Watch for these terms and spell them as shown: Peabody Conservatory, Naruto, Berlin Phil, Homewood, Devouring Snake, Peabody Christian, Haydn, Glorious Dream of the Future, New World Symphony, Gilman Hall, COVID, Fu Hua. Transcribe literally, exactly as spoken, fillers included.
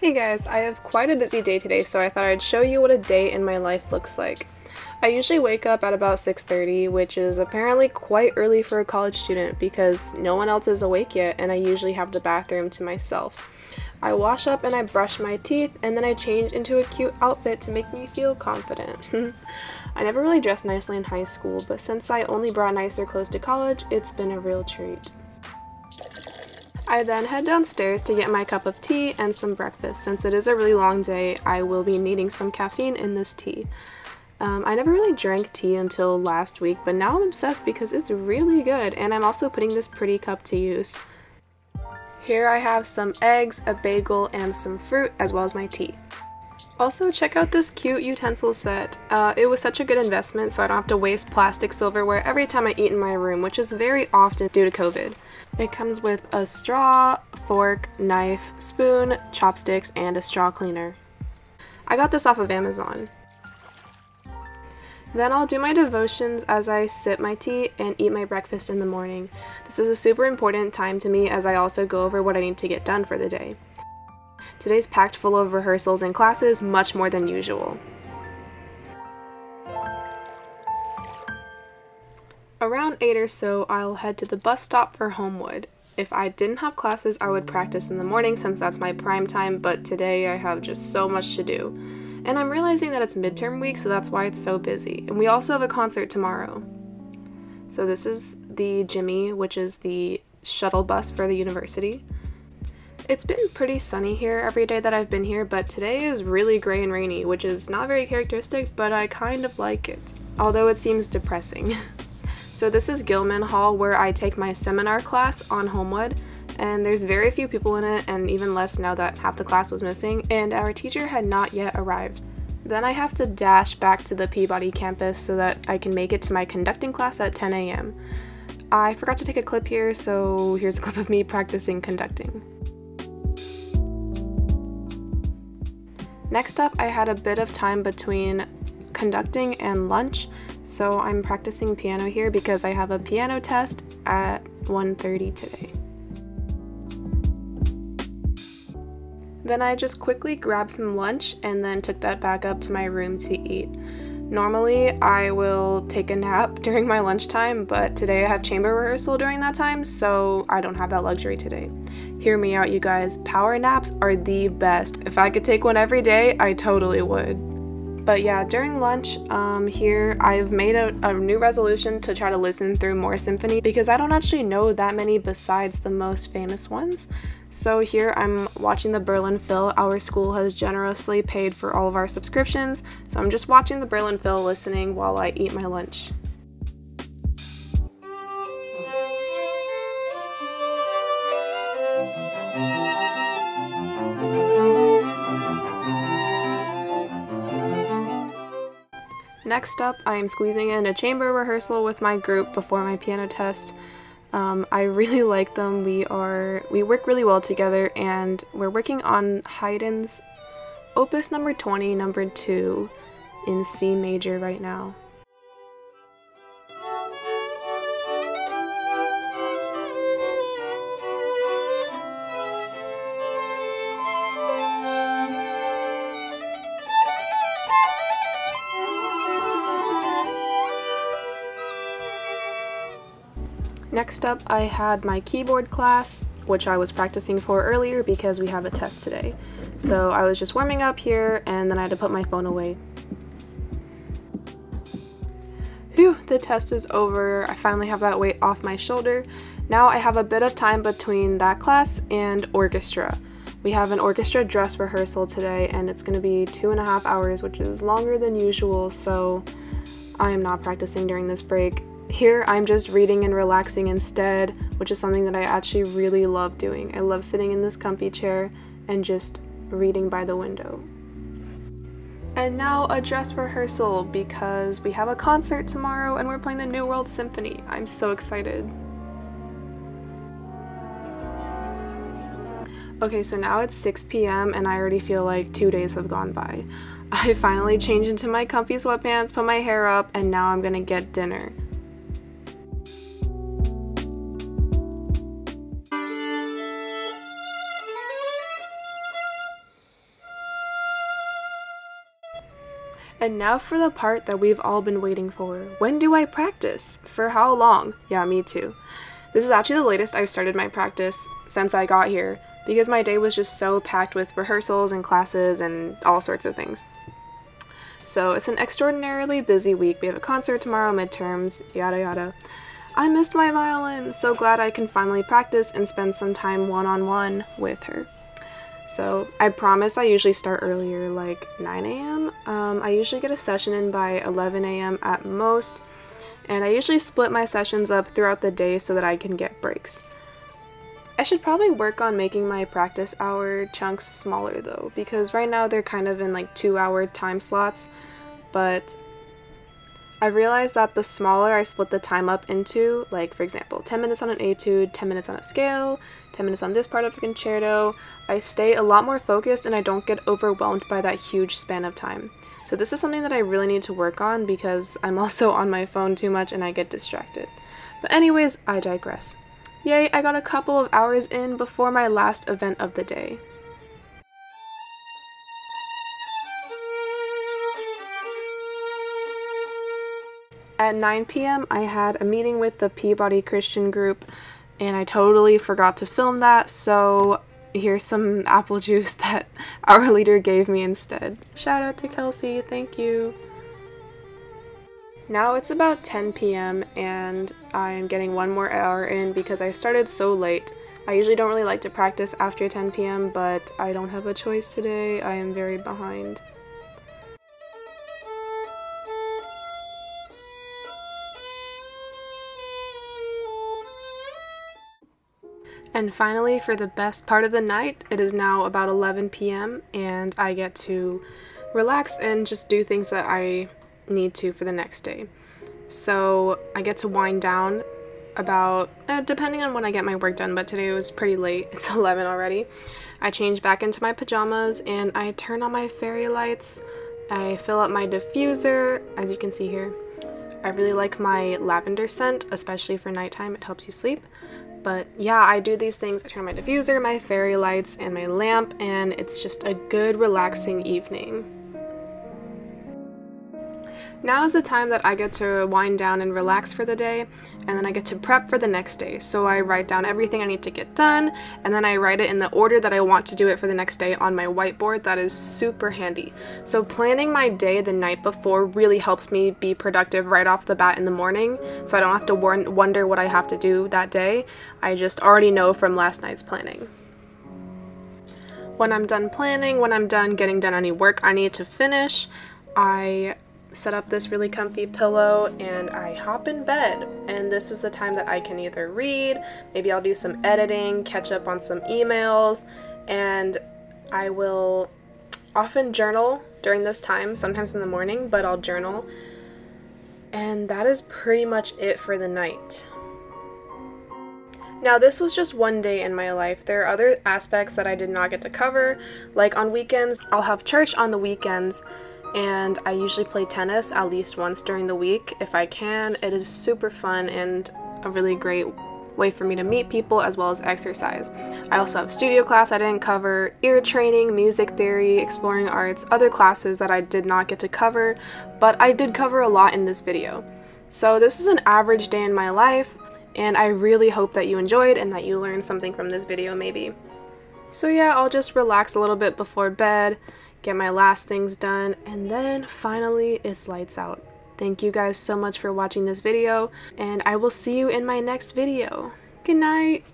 Hey guys, I have quite a busy day today, so I thought I'd show you what a day in my life looks like. I usually wake up at about six thirty, which is apparently quite early for a college student because no one else is awake yet and I usually have the bathroom to myself. I wash up and I brush my teeth and then I change into a cute outfit to make me feel confident. I never really dressed nicely in high school, but since I only brought nicer clothes to college, it's been a real treat. I then head downstairs to get my cup of tea and some breakfast. Since it is a really long day, I will be needing some caffeine in this tea. Um, I never really drank tea until last week, but now I'm obsessed because it's really good, and I'm also putting this pretty cup to use. Here I have some eggs, a bagel, and some fruit, as well as my tea. Also, check out this cute utensil set. Uh, it was such a good investment, so I don't have to waste plastic silverware every time I eat in my room, which is very often due to COVID. It comes with a straw, fork, knife, spoon, chopsticks, and a straw cleaner. I got this off of Amazon. Then I'll do my devotions as I sip my tea and eat my breakfast in the morning. This is a super important time to me as I also go over what I need to get done for the day. Today's packed full of rehearsals and classes, much more than usual. Around eight or so, I'll head to the bus stop for Homewood. If I didn't have classes, I would practice in the morning since that's my prime time, but today I have just so much to do. And I'm realizing that it's midterm week, so that's why it's so busy. And we also have a concert tomorrow. So this is the Jimmy, which is the shuttle bus for the university. It's been pretty sunny here every day that I've been here, but today is really gray and rainy, which is not very characteristic, but I kind of like it. Although it seems depressing. So this is Gilman Hall, where I take my seminar class on Homewood, and there's very few people in it, and even less now that half the class was missing, and our teacher had not yet arrived. Then I have to dash back to the Peabody campus so that I can make it to my conducting class at ten a m I forgot to take a clip here, so here's a clip of me practicing conducting. Next up, I had a bit of time between conducting and lunch, so I'm practicing piano here because I have a piano test at one thirty today. Then I just quickly grabbed some lunch and then took that back up to my room to eat. Normally I will take a nap during my lunchtime, but today I have chamber rehearsal during that time, so I don't have that luxury today. Hear me out, you guys, power naps are the best. If I could take one every day, I totally would. But yeah, during lunch um, here, I've made a, a new resolution to try to listen through more symphony because I don't actually know that many besides the most famous ones. So here I'm watching the Berlin Phil. Our school has generously paid for all of our subscriptions, so I'm just watching the Berlin Phil listening while I eat my lunch. Next up, I am squeezing in a chamber rehearsal with my group before my piano test. Um, I really like them. We are we work really well together, and we're working on Haydn's Opus number twenty, number two, in C major right now. Next up, I had my keyboard class, which I was practicing for earlier because we have a test today. So I was just warming up here, and then I had to put my phone away. Phew, the test is over. I finally have that weight off my shoulder. Now I have a bit of time between that class and orchestra. We have an orchestra dress rehearsal today, and it's going to be two and a half hours, which is longer than usual, so I am not practicing during this break. Here, I'm just reading and relaxing instead, which is something that I actually really love doing. I love sitting in this comfy chair and just reading by the window. And now a dress rehearsal because we have a concert tomorrow and we're playing the New World Symphony. I'm so excited. Okay, so now it's six p m and I already feel like two days have gone by. I finally changed into my comfy sweatpants, put my hair up, and now I'm gonna get dinner. And now for the part that we've all been waiting for. When do I practice? For how long? Yeah, me too. This is actually the latest I've started my practice since I got here, because my day was just so packed with rehearsals and classes and all sorts of things. So it's an extraordinarily busy week. We have a concert tomorrow, midterms, yada yada. I missed my violin, so glad I can finally practice and spend some time one-on-one with her. So I promise I usually start earlier, like nine A M Um, I usually get a session in by eleven A M at most, and I usually split my sessions up throughout the day so that I can get breaks. I should probably work on making my practice hour chunks smaller though, because right now they're kind of in like two hour time slots, but I realized that the smaller I split the time up into, like for example, ten minutes on an etude, ten minutes on a scale, ten minutes on this part of a concerto, I stay a lot more focused and I don't get overwhelmed by that huge span of time. So this is something that I really need to work on because I'm also on my phone too much and I get distracted. But anyways, I digress. Yay, I got a couple of hours in before my last event of the day. At nine P M I had a meeting with the Peabody Christian group and I totally forgot to film that, so here's some apple juice that our leader gave me instead. Shout out to Kelsey, thank you. Now it's about ten P M and I'm getting one more hour in because I started so late. I usually don't really like to practice after ten P M but I don't have a choice today. I am very behind. And finally, for the best part of the night, it is now about eleven P M and I get to relax and just do things that I need to for the next day. So I get to wind down about, uh, depending on when I get my work done, but today was pretty late. It's eleven already. I change back into my pajamas and I turn on my fairy lights. I fill up my diffuser, as you can see here. I really like my lavender scent, especially for nighttime. It helps you sleep. But yeah, I do these things. I turn on my diffuser, my fairy lights, and my lamp, and it's just a good, relaxing evening. Now is the time that I get to wind down and relax for the day, and then I get to prep for the next day. So I write down everything I need to get done, and then I write it in the order that I want to do it for the next day on my whiteboard. That is super handy. So planning my day the night before really helps me be productive right off the bat in the morning, so I don't have to wonder what I have to do that day. I just already know from last night's planning. When I'm done planning, when I'm done getting done any work I need to finish, I set up this really comfy pillow and I hop in bed, and this is the time that I can either read, maybe I'll do some editing, catch up on some emails, and I will often journal during this time, sometimes in the morning, but I'll journal, and that is pretty much it for the night. Now this was just one day in my life. There are other aspects that I did not get to cover, like on weekends. I'll have church on the weekends, and I usually play tennis at least once during the week if I can. It is super fun and a really great way for me to meet people as well as exercise. I also have studio class I didn't cover, ear training, music theory, exploring arts, other classes that I did not get to cover, but I did cover a lot in this video. So this is an average day in my life, and I really hope that you enjoyed and that you learned something from this video maybe. So yeah, I'll just relax a little bit before bed, get my last things done, and then finally it's lights out. Thank you guys so much for watching this video, and I will see you in my next video. Good night!